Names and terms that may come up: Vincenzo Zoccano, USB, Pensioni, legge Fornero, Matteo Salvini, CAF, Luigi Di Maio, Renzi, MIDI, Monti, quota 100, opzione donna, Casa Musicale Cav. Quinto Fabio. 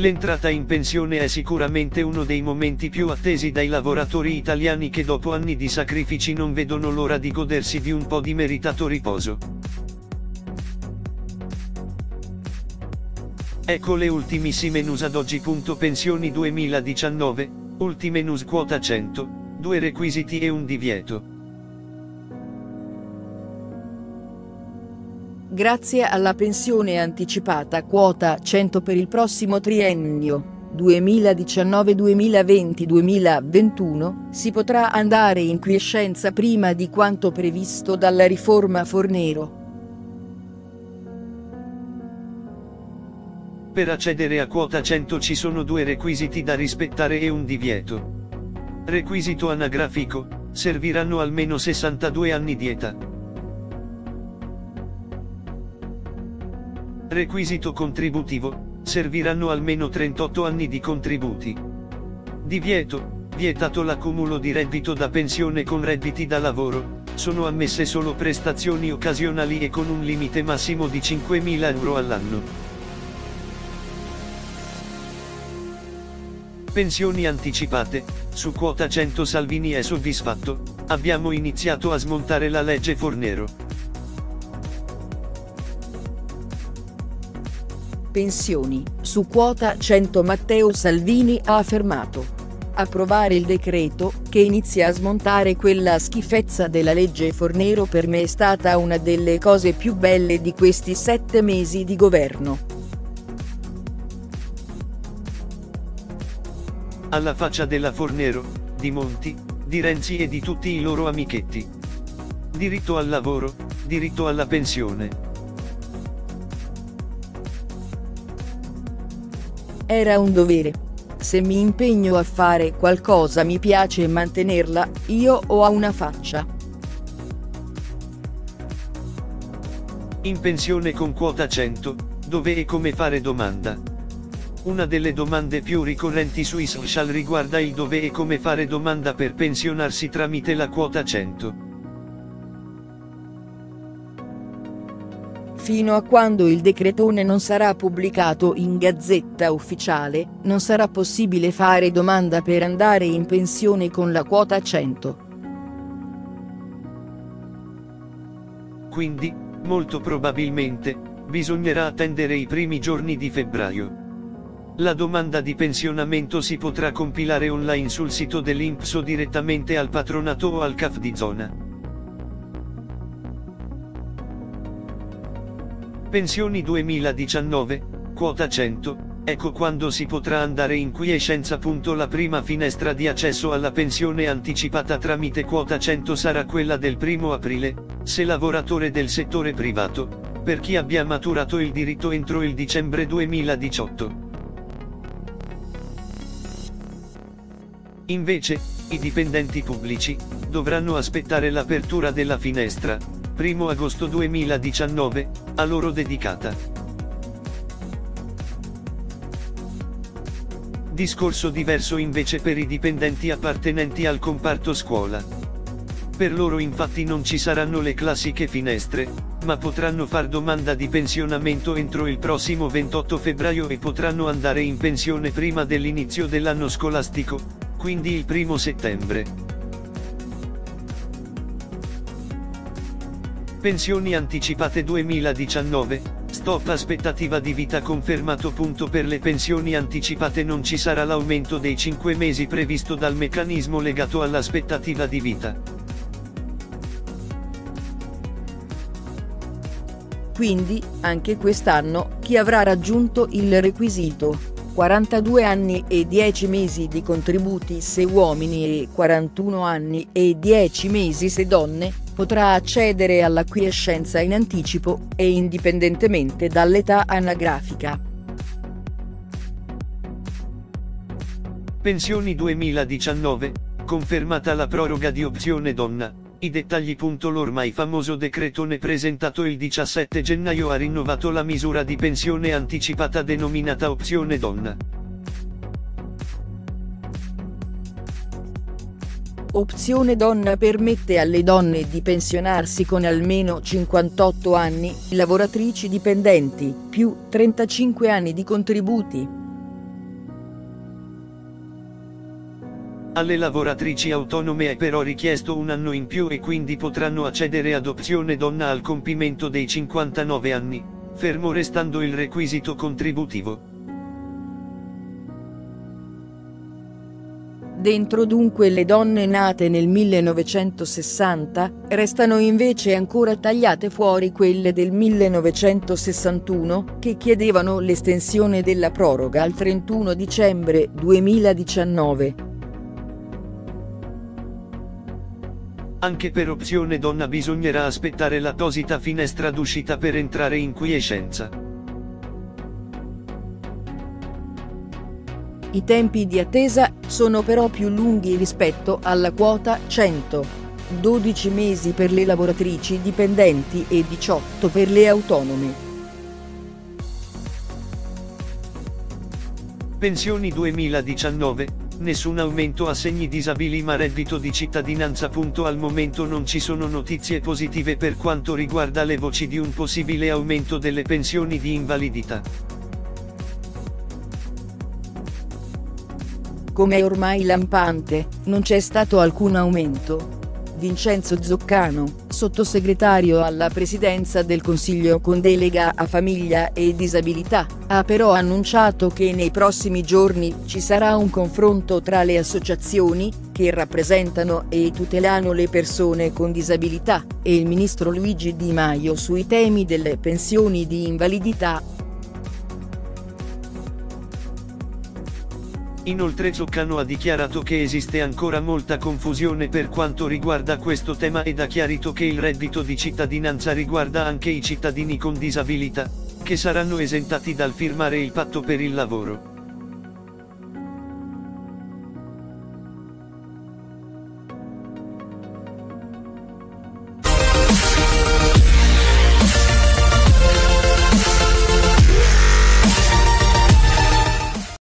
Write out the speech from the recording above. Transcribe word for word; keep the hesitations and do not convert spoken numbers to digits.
L'entrata in pensione è sicuramente uno dei momenti più attesi dai lavoratori italiani che dopo anni di sacrifici non vedono l'ora di godersi di un po' di meritato riposo. Ecco le ultimissime news ad oggi. Pensioni duemiladiciannove, ultime news. Quota cento, due requisiti e un divieto. Grazie alla pensione anticipata quota cento per il prossimo triennio, duemiladiciannove duemilaventi duemilaventuno, si potrà andare in quiescenza prima di quanto previsto dalla riforma Fornero. Per accedere a quota cento ci sono due requisiti da rispettare e un divieto. Requisito anagrafico, serviranno almeno sessantadue anni di età. Requisito contributivo, serviranno almeno trentotto anni di contributi. Divieto, vietato l'accumulo di reddito da pensione con redditi da lavoro, sono ammesse solo prestazioni occasionali e con un limite massimo di cinquemila euro all'anno. Pensioni anticipate, su quota cento Salvini è soddisfatto, abbiamo iniziato a smontare la legge Fornero. Pensioni, su quota cento Matteo Salvini ha affermato: approvare il decreto, che inizia a smontare quella schifezza della legge Fornero, per me è stata una delle cose più belle di questi sette mesi di governo. Alla faccia della Fornero, di Monti, di Renzi e di tutti i loro amichetti. Diritto al lavoro, diritto alla pensione. Era un dovere. Se mi impegno a fare qualcosa mi piace mantenerla, io ho una faccia. In pensione con quota cento, dove e come fare domanda. Una delle domande più ricorrenti sui social riguarda il dove e come fare domanda per pensionarsi tramite la quota cento. Fino a quando il decretone non sarà pubblicato in Gazzetta Ufficiale, non sarà possibile fare domanda per andare in pensione con la quota cento. Quindi, molto probabilmente, bisognerà attendere i primi giorni di febbraio. La domanda di pensionamento si potrà compilare online sul sito dell'Inps o direttamente al patronato o al C A F di zona. Pensioni duemiladiciannove, quota cento, ecco quando si potrà andare in quiescenza. La prima finestra di accesso alla pensione anticipata tramite quota cento sarà quella del primo aprile, se lavoratore del settore privato, per chi abbia maturato il diritto entro il dicembre duemiladiciotto. Invece, i dipendenti pubblici dovranno aspettare l'apertura della finestra, primo agosto duemiladiciannove, a loro dedicata. Discorso diverso invece per i dipendenti appartenenti al comparto scuola. Per loro infatti non ci saranno le classiche finestre, ma potranno far domanda di pensionamento entro il prossimo ventotto febbraio e potranno andare in pensione prima dell'inizio dell'anno scolastico, quindi il primo settembre. Pensioni anticipate duemiladiciannove, stop aspettativa di vita confermato. Per le pensioni anticipate non ci sarà l'aumento dei cinque mesi previsto dal meccanismo legato all'aspettativa di vita. Quindi, anche quest'anno, chi avrà raggiunto il requisito quarantadue anni e dieci mesi di contributi se uomini e quarantuno anni e dieci mesi se donne, potrà accedere alla quiescenza in anticipo, e indipendentemente dall'età anagrafica. Pensioni duemiladiciannove, confermata la proroga di opzione donna, i dettagli. L'ormai famoso decretone presentato il diciassette gennaio ha rinnovato la misura di pensione anticipata denominata opzione donna. Opzione donna permette alle donne di pensionarsi con almeno cinquantotto anni, lavoratrici dipendenti, più trentacinque anni di contributi. Alle lavoratrici autonome è però richiesto un anno in più e quindi potranno accedere ad opzione donna al compimento dei cinquantanove anni, fermo restando il requisito contributivo. Dentro dunque le donne nate nel millenovecentosessanta, restano invece ancora tagliate fuori quelle del millenovecentosessantuno, che chiedevano l'estensione della proroga al trentuno dicembre duemiladiciannove. Anche per opzione donna bisognerà aspettare la tosita finestra d'uscita per entrare in quiescenza. I tempi di attesa sono però più lunghi rispetto alla quota cento. dodici mesi per le lavoratrici dipendenti e diciotto per le autonome. Pensioni duemiladiciannove, nessun aumento assegni disabili ma reddito di cittadinanza. Al momento non ci sono notizie positive per quanto riguarda le voci di un possibile aumento delle pensioni di invalidità. Come è ormai lampante, non c'è stato alcun aumento. Vincenzo Zoccano, sottosegretario alla Presidenza del Consiglio con delega a famiglia e disabilità, ha però annunciato che nei prossimi giorni ci sarà un confronto tra le associazioni, che rappresentano e tutelano le persone con disabilità, e il ministro Luigi Di Maio sui temi delle pensioni di invalidità. Inoltre Zoccano ha dichiarato che esiste ancora molta confusione per quanto riguarda questo tema ed ha chiarito che il reddito di cittadinanza riguarda anche i cittadini con disabilità, che saranno esentati dal firmare il patto per il lavoro.